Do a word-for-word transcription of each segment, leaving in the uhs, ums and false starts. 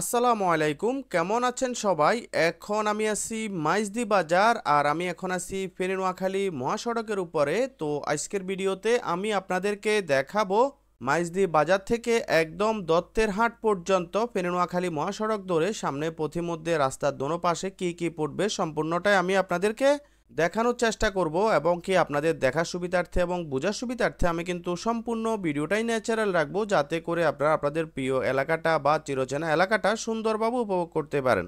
আসসালামু আলাইকুম, কেমন আছেন সবাই? এখন আমি আছি মাইজদী বাজার, আর আমি এখন আছি ফেনী নোয়াখালী মহাসড়কের উপরে। তো আজকের ভিডিওতে আমি আপনাদেরকে দেখাবো মাইজদী বাজার থেকে একদম দত্তের হাট পর্যন্ত ফেনী নোয়াখালী মহাসড়ক ধরে সামনে পথিমধ্যে রাস্তার দোনো পাশে কি কি পড়বে সম্পূর্ণটাই আমি আপনাদেরকে দেখানোর চেষ্টা করব, এবং কি আপনাদের দেখার সুবিধার্থে এবং বোঝার সুবিধার্থে আমি কিন্তু সম্পূর্ণ ভিডিওটাই ন্যাচারাল রাখবো, যাতে করে আপনারা আপনাদের প্রিয় এলাকাটা বা চিরচেনা এলাকাটা সুন্দরভাবে উপভোগ করতে পারেন।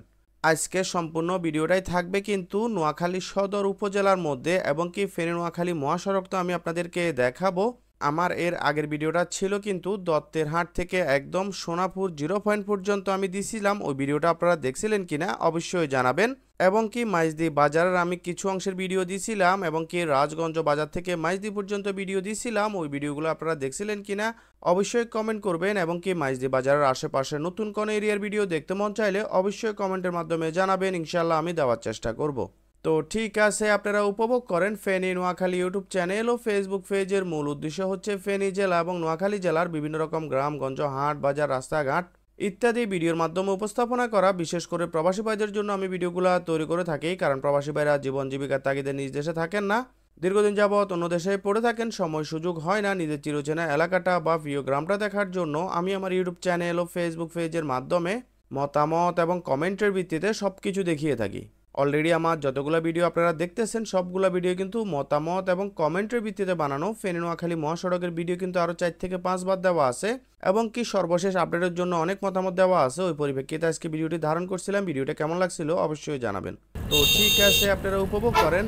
আজকে সম্পূর্ণ ভিডিওটাই থাকবে কিন্তু নোয়াখালী সদর উপজেলার মধ্যে, এবং কি ফেনী নোয়াখালী মহাসড়ক তো আমি আপনাদেরকে দেখাবো। আমার এর আগের ভিডিওটা ছিল কিন্তু দত্তের হাট থেকে একদম সোনাপুর জিরো পয়েন্ট পর্যন্ত আমি দিছিলাম, ওই ভিডিওটা আপনারা দেখছিলেন কিনা অবশ্যই জানাবেন। এবং কি মাইজদী বাজারের আমি কিছু অংশের ভিডিও দিছিলাম, এবং কি রাজগঞ্জ বাজার থেকে মাইজদী পর্যন্ত ভিডিও দিছিলাম, ওই ভিডিওগুলো আপনারা দেখছিলেন কিনা অবশ্যই কমেন্ট করবেন। এবং কি মাইজদী বাজারের আশেপাশে নতুন কোনো এরিয়ার ভিডিও দেখতে মন চাইলে অবশ্যই কমেন্টের মাধ্যমে জানাবেন, ইনশাল্লাহ আমি দেওয়ার চেষ্টা করব। তো ঠিক আছে, আপনারা উপভোগ করেন। ফেনী নোয়াখালী ইউটিউব চ্যানেল ও ফেসবুক পেজের মূল উদ্দেশ্য হচ্ছে ফেনী জেলা এবং নোয়াখালী জেলার বিভিন্ন রকম গ্রামগঞ্জ, হাট বাজার, রাস্তাঘাট ইত্যাদি ভিডিওর মাধ্যমে উপস্থাপনা করা। বিশেষ করে প্রবাসী ভাইদের জন্য আমি ভিডিওগুলো তৈরি করে থাকি, কারণ প্রবাসী ভাইরা জীবন জীবিকার তাগিদে নিজ দেশে থাকেন না, দীর্ঘদিন যাবৎ অন্য দেশে পড়ে থাকেন, সময় সুযোগ হয় না নিজের চিরচেনা এলাকাটা বা প্রিয় গ্রামটা দেখার জন্য। আমি আমার ইউটিউব চ্যানেল ও ফেসবুক পেজের মাধ্যমে মতামত এবং কমেন্টের ভিত্তিতে সব কিছু দেখিয়ে থাকি। অলরেডি আমার যতগুলো ভিডিও আপনারা দেখতেছেন সবগুলো ভিডিও কিন্তু মতামত এবং কমেন্টের ভিত্তিতে বানানো। ফেনী নোয়াখালী মহাসড়কের ভিডিও কিন্তু আরও চার থেকে পাঁচবার দেওয়া আছে, এবং কি সর্বশেষ আপডেটের জন্য অনেক মতামত দেওয়া আছে। ওই পরিপ্রেক্ষিতে আজকে ভিডিওটি ধারণ করছিলাম, ভিডিওটা কেমন লাগছিল অবশ্যই জানাবেন। তো ঠিক আছে, আপনারা উপভোগ করেন।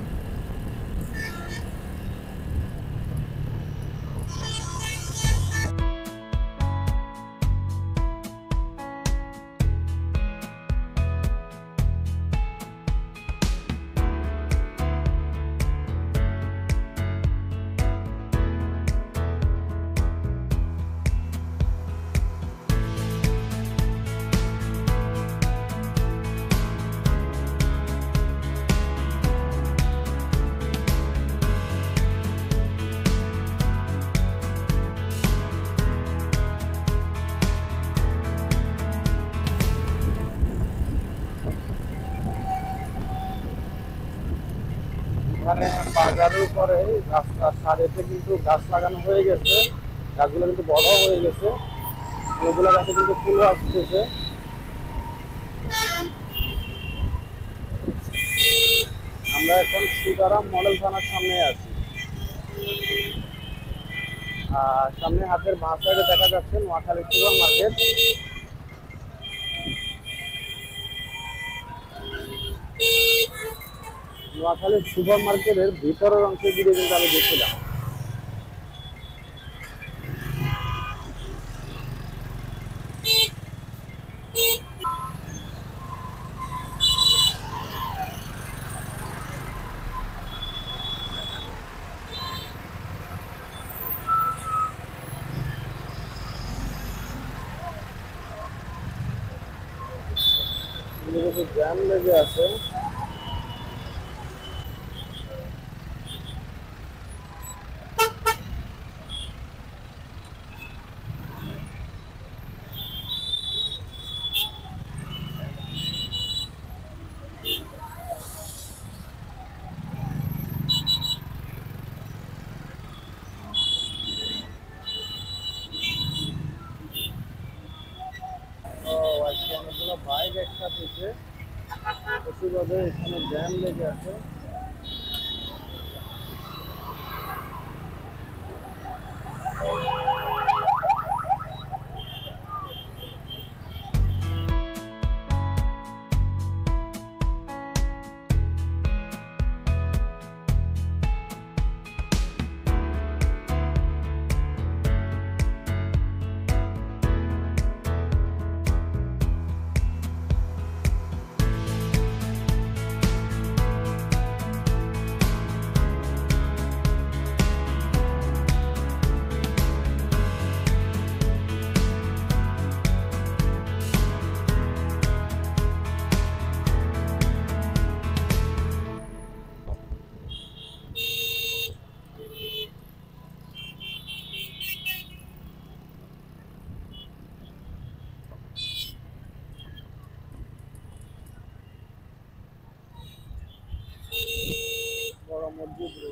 মানে বাজারের উপরে রাস্তা সাড়েতে কিন্তু গাছ লাগানো হয়ে গেছে, গাছগুলো কিন্তু বড় হয়ে গেছে, ওগুলো গাছে কিন্তু ফুল আসতেছে। আমরা এখন সীতারাম মডেল থানার সামনে আছি, আর সামনে হাতের বাঁ সাইডে দেখা যাচ্ছে নোয়াখালী পুরান মার্কেট। নোয়াখালী সুপার মার্কেটের ভিতরের অংশে ভিডিও কিন্তু আমি দেখছিলাম। জ্যাম লেগে আছে। বাইক একসাথে প্রচুরভাবে এখানে জ্যাম লেগে আছে। আমি কিন্তু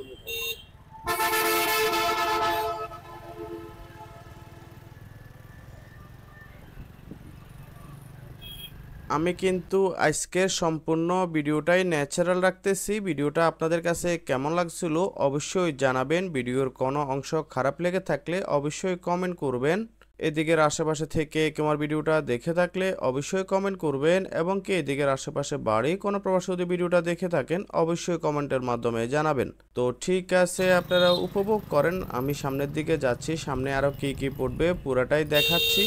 আজকের সম্পূর্ণ ভিডিওটাই ন্যাচারাল রাখতেছি। ভিডিওটা আপনাদের কাছে কেমন লাগছিল অবশ্যই জানাবেন। ভিডিওর কোনো অংশ খারাপ লেগে থাকলে অবশ্যই কমেন্ট করবেন। এদিকের আশেপাশে থেকে তোমার ভিডিওটা দেখে থাকলে অবশ্যই কমেন্ট করবেন, এবং কি এদিকের আশেপাশে বাড়ি কোনো প্রবাসী যদি ভিডিওটা দেখে থাকেন অবশ্যই কমেন্টের মাধ্যমে জানাবেন। তো ঠিক আছে, আপনারা উপভোগ করেন, আমি সামনের দিকে যাচ্ছি। সামনে আরও কি কি পড়বে পুরাটাই দেখাচ্ছি।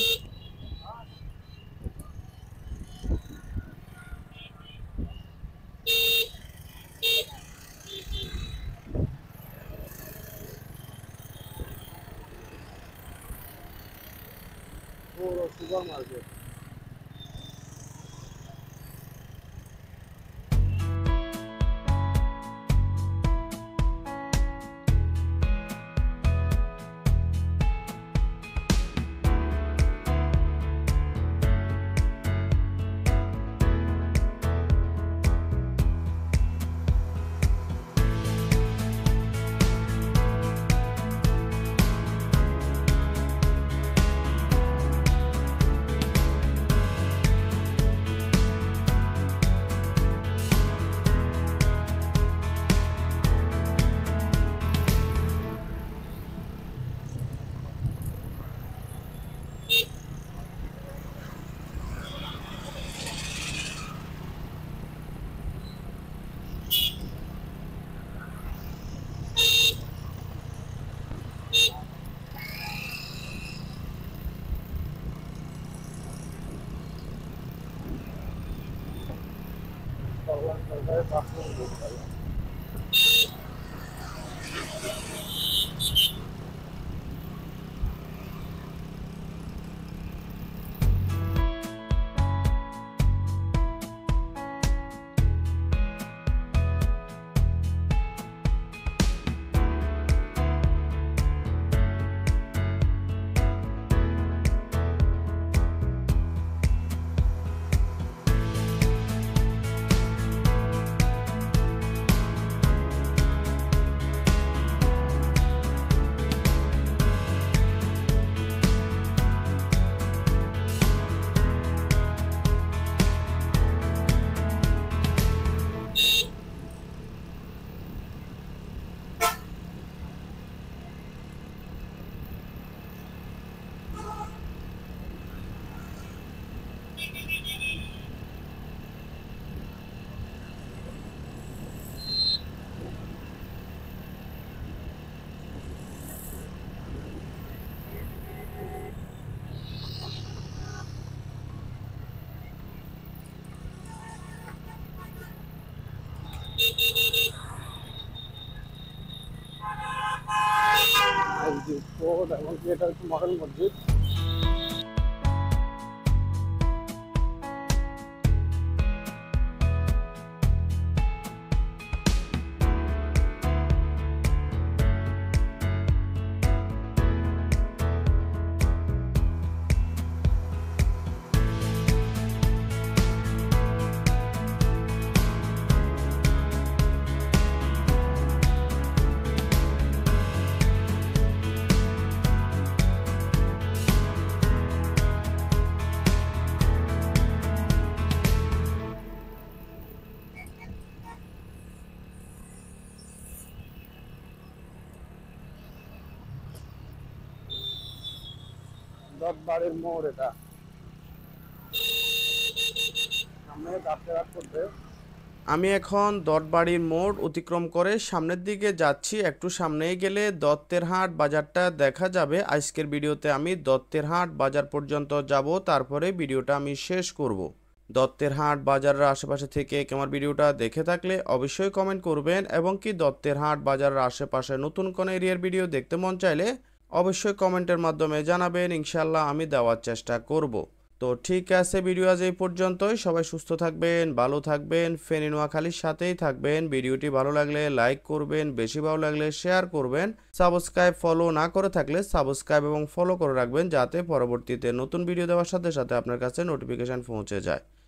মহান মসজিদ বাড়ির মোড়, এটা সামনে রাস্তা রাত করবে। আমি এখন দত্তবাড়ির মোড় অতিক্রম করে সামনের দিকে যাচ্ছি। একটু সামনেই গেলে দত্তের হাট বাজারটা দেখা যাবে। আজকের ভিডিওতে আমি দত্তের হাট বাজার পর্যন্ত যাব, তারপরে ভিডিওটা আমি শেষ করব। দত্তের হাট বাজারের আশেপাশে থেকে আমার ভিডিওটা দেখে থাকলে অবশ্যই কমেন্ট করবেন, এবং কি দত্তের হাট বাজারের আশেপাশে নতুন কোনো এরিয়ার ভিডিও দেখতে মন চাইলে অবশ্যই কমেন্টের মাধ্যমে জানাবেন, ইনশাল্লাহ আমি দেওয়ার চেষ্টা করব। তো ঠিক আছে, ভিডিও আজ এই পর্যন্তই। সবাই সুস্থ থাকবেন, ভালো থাকবেন, ফেনী নোয়াখালীর সাথেই থাকবেন। ভিডিওটি ভালো লাগলে লাইক করবেন, বেশি ভালো লাগলে শেয়ার করবেন। সাবস্ক্রাইব ফলো না করে থাকলে সাবস্ক্রাইব এবং ফলো করে রাখবেন, যাতে পরবর্তীতে নতুন ভিডিও দেওয়ার সাথে সাথে আপনার কাছে নোটিফিকেশান পৌঁছে যায়।